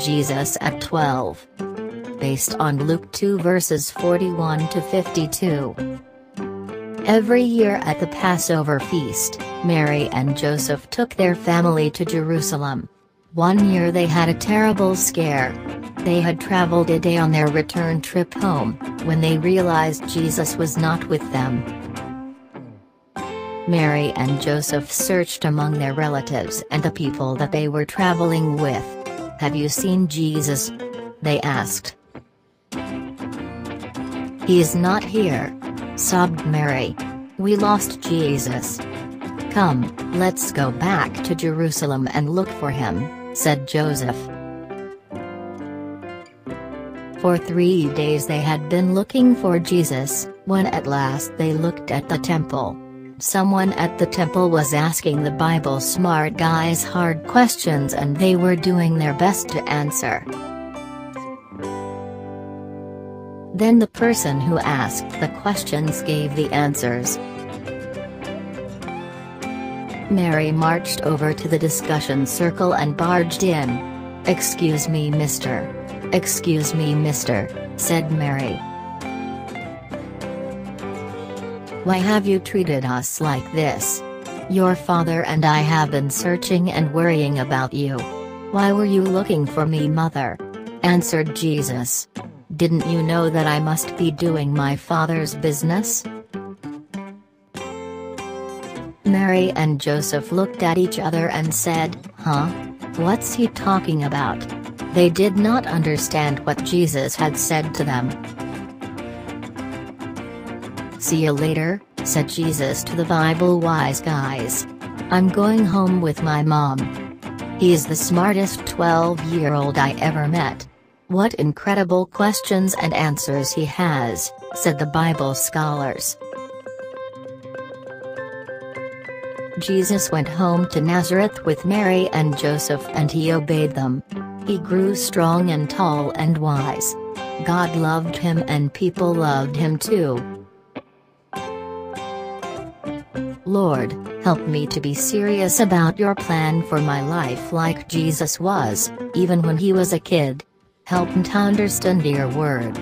Jesus at 12. Based on Luke 2 verses 41 to 52. Every year at the Passover feast, Mary and Joseph took their family to Jerusalem. One year they had a terrible scare. They had traveled a day on their return trip home, when they realized Jesus was not with them. Mary and Joseph searched among their relatives and the people that they were traveling with. "Have you seen Jesus?" they asked. "He is not here," sobbed Mary. "We lost Jesus." "Come, let's go back to Jerusalem and look for him," said Joseph. For 3 days they had been looking for Jesus, when at last they looked at the temple. Someone at the temple was asking the Bible smart guys hard questions and they were doing their best to answer. Then the person who asked the questions gave the answers. Mary marched over to the discussion circle and barged in. "Excuse me, mister. Excuse me, mister," said Mary. "Why have you treated us like this? Your father and I have been searching and worrying about you. Why were you looking for me, mother?" answered Jesus. "Didn't you know that I must be doing my father's business?" Mary and Joseph looked at each other and said, "Huh? What's he talking about?" They did not understand what Jesus had said to them. "See you later," said Jesus to the Bible wise guys. "I'm going home with my mom. He's the smartest 12-year-old I ever met. What incredible questions and answers he has," said the Bible scholars. Jesus went home to Nazareth with Mary and Joseph and he obeyed them. He grew strong and tall and wise. God loved him and people loved him too. "Lord, help me to be serious about your plan for my life like Jesus was, even when he was a kid. Help me to understand your word.